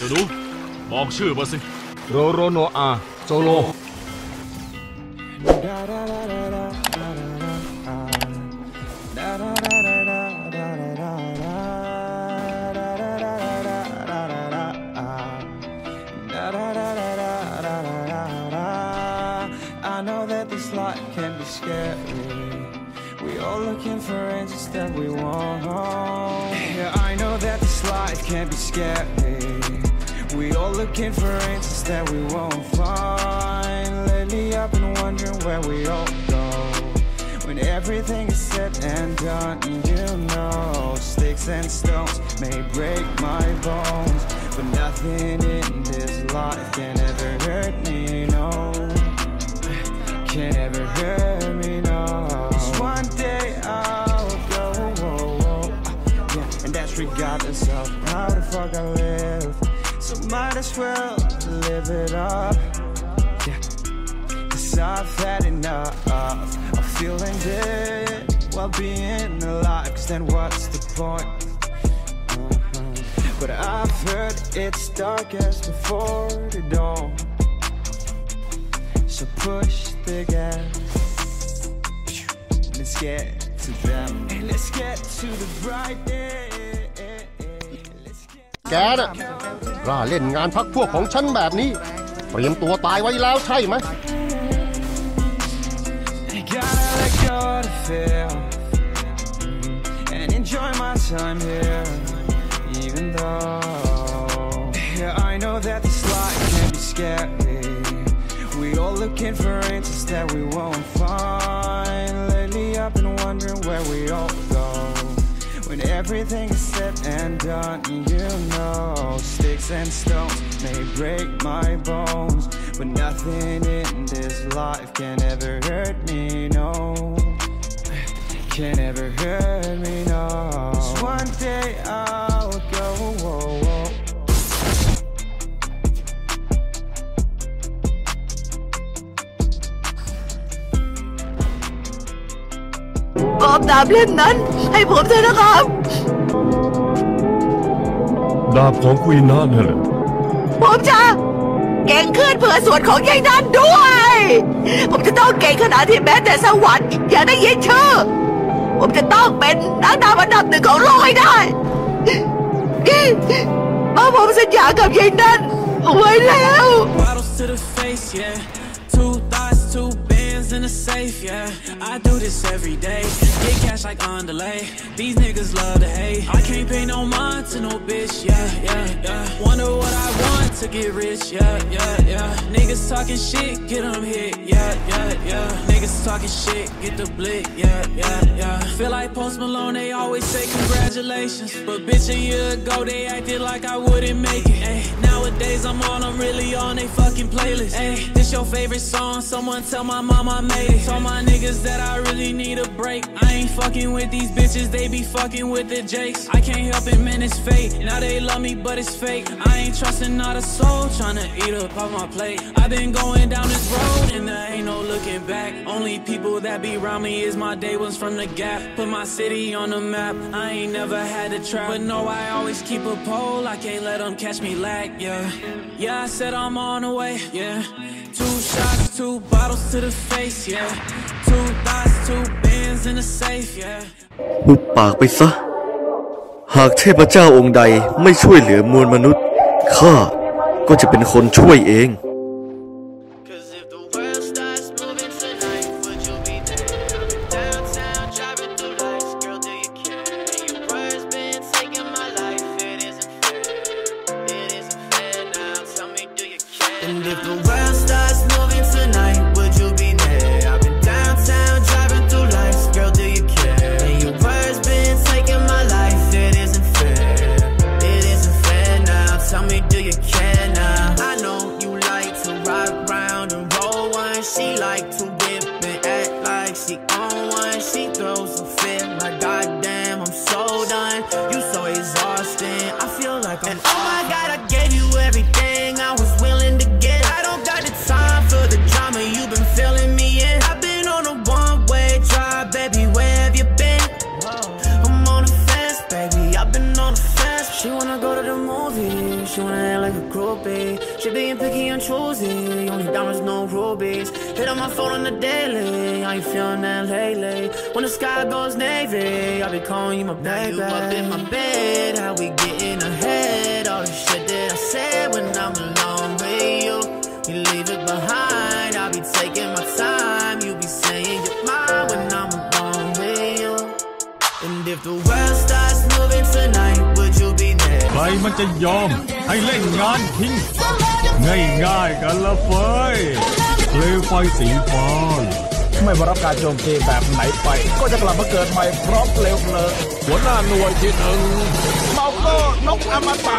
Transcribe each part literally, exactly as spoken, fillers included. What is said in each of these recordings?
เดี๋ยวดูบอกชื่อมาสิโรโรโนอาโซโลWe all looking for answers that we won't find. Lately I've been wondering where we all go when everything is said and done. You know, sticks and stones may break my bones, but nothing in this life can ever hurt me, no. Can ever hurt me, no. Just one day I'll go, yeah, and that's regardless of how the fuck I live. So might as well live it up, yeah. 'Cause I've had enough of feeling dead while being alive, 'cause then what's the point? Uh-huh. But I've heard it's dark as before the dawn, so push the gas. Let's get to them, and let's get to the bright day. แกน่ะกล้าเล่นงานพักพวกของฉันแบบนี้เตรียมตัวตายไว้แล้วใช่ไหมWhen everything is said and done, you know, sticks and stones may break my bones, but nothing in this life can ever hurt me, no. Can ever hurt me, no. Just one day I'll go, whoa, whoa.ผมดาบเล่มนั้นให้ผมเถอะนะครับดาบของควีนน่านั่นแหละผมจะเก่งขึ้นเพื่อส่วนของยายนั่นด้วยผมจะต้องเก่งขนาดที่แม้แต่สวรรค์อย่าได้ยินชื่อผมจะต้องเป็นนักดาบอันดับหนึ่งของโลกให้ได้เพราะผมสัญญากับยายนั่นเอาไว้แล้วIn a safe, yeah. I do this every day. Get cash like on delay. These niggas love to hate. I can't pay no mind to no bitch, yeah, yeah, yeah. Wonder what I want to get rich, yeah, yeah, yeah. Niggas talking shit, get them hit, yeah, yeah, yeah. Niggas talking shit, get the blick, yeah, yeah, yeah. Feel like Post Malone, they always say congratulations, but bitch a year ago they acted like I wouldn't make it. Ay, nowadays I'm on, I'm really on they fucking playlist. Ay, this your favorite song? Someone tell my mama. I made it. Told my niggas that I really need a break. I ain't fucking with these bitches, they be fucking with the jakes. I can't help it, man, it's fate. Now they love me, but it's fake. I ain't trusting not a soul, tryna eat up off my plate. I've been going down this road, and there ain't no looking back. Only people that be around me is my day ones from the gap. Put my city on the map, I ain't never had to trap. But no, I always keep a pole, I can't let them catch me lag, yeah. Yeah, I said I'm on the way, yeah. Two shots, two bottles to the face, yeah. Two thoughts, two bands in the safe, yeah. หุบปากไปซะหากเทพเจ้าองค์ใดไม่ช่วยเหลือมวลมนุษย์ข้าก็จะเป็นคนช่วยเองOh my God, I gave you everything I was willing to get. I don't got the time for the drama. acting like a crook, babe. She being picky and choosy, only diamonds, no rubies. Hit on my phone on the daily, I ain't feeling that lately. When the sky goes navy, I'll be calling you my baby. You up in my bed, how we getting ahead? All the shit that I said when I'm alone with you, you leave it behind. I'll be taking my time, you be saying you're mine when I'm alone with you. And if the world starts moving tonight, would you be there? ใครมันจะยอมให้เล่นงานทิ้งง่ายๆกันละเฟ้ยเปลวไฟสีฟ้าไม่ว่ารับการโจมตีแบบไหนไปก็จะกลับมาเกิดใหม่พร้อมเปลวเพลิงหัวหน้าหน่วยที่หนึ่งเมาโก้นกอมตะ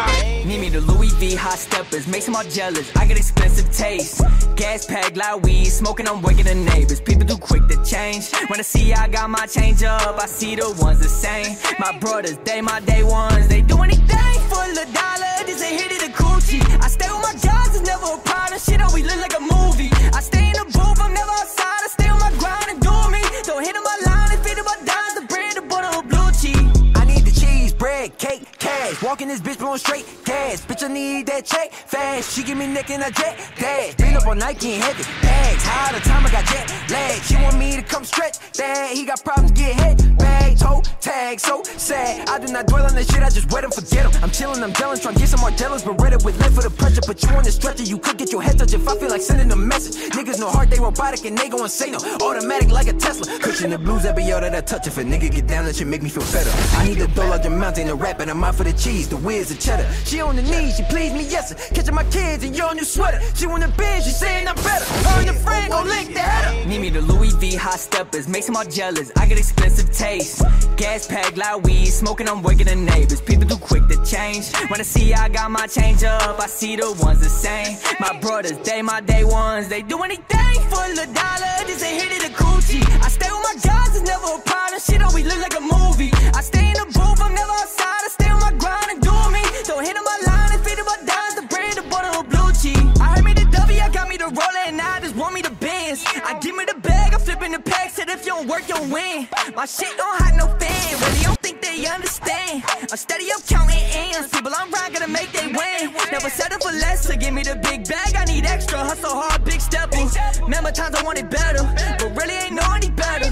Need me the Louis V hot steppers, make them all jealous. I got expensive taste. Gas pack, loud weed, smoking, I'm waking the neighbors. People do quick to change. When I see I got my change up, I see the ones the same. My brothers, they my day ones, they do anything for a dollar. This ain't hit it a coochie. I stay with my guys, it's never a problem. Shit always look like a movie. I stay in the booth, I'm never outside. I stay on my grind and do me. Don't hit on my line and feed on my dimes, the bread, the butter, or blue cheese. I need the cheese, bread, cake, cash. Walking this bitch blowing straight gas. Bitch, I need that check fast. She give me neck and I jet dash. Beat up on Nike and heavy bags. High all the time, I got jet lag. She want me to come stretch that. He got problems, get head bag. Toe tag, so sad. I do not dwell on that shit. I just wait and forget him. I'm chilling, I'm telling, trying to get some more tellers, but ready with left for the pressure. But you on the stretcher, you could get your head touched if I feel like sending a message. Niggas no heart, they robotic and they gon' say no. Automatic like a Tesla. Cushion the blues every other that I touch. If a nigga get down, that shit make me feel better. I need a dollar out your mountain, a rap, and I'm out for the cheese. The whiz, the cheddar. She on the knees, she please me, yes sir. Catching my kids in your new sweater. She wanna bend, she saying I'm better. Her and the friend gon' lick the header. Need me the Louis V hot steppers, makes them all jealous. I got expensive taste. Gas pack, loud weed, smoking, I'm waking the neighbors. People too quick to change. When I see I got my change up, I see the ones the same. My brothers, they my day ones, they do anything for a dollar. This ain't hit it a coochie. I stay with my guys, it's never a problem. Shit always look like a movie. I stay in the booth, I'm never outside. I stay on my grind and do me. Don't hit on my line and feed on my dimes, the bread, the butter, or blue cheese. I heard me the W, I got me the roller, and I just want me the Benz. I give me the bag, I'm flipping the pack. Said if you don't work, you don't win. My shit don't hide no fan, really don't think they understand. I'm steady up counting ends, people I'm right gonna make they win. Never settle for less, so give me the big bag. I need extra, hustle hard, big steppers. Remember times I wanted better, but really ain't know any better.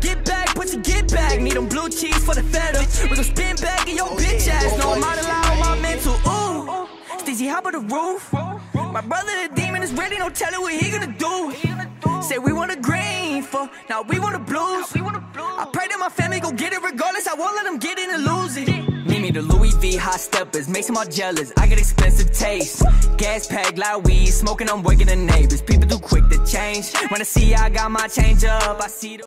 Get back, put your get back. Need them blue cheese for the feta. We gon' spin back in your bitch ass. No, I'm out of line on my mental. Ooh, Stizzy, hop on the roof. My brother the demon is ready, don't tell him what he gonna do. Say we want a green for, now we want a blues. I pray that my family gon' get it regardless. I won't let them get in and lose it. Need me the Louis V hot steppers, makes them all jealous. I got expensive taste. Gas pack, loud weed, smoking, I'm waking the neighbors. People too quick to change. When I see I got my change up, I see the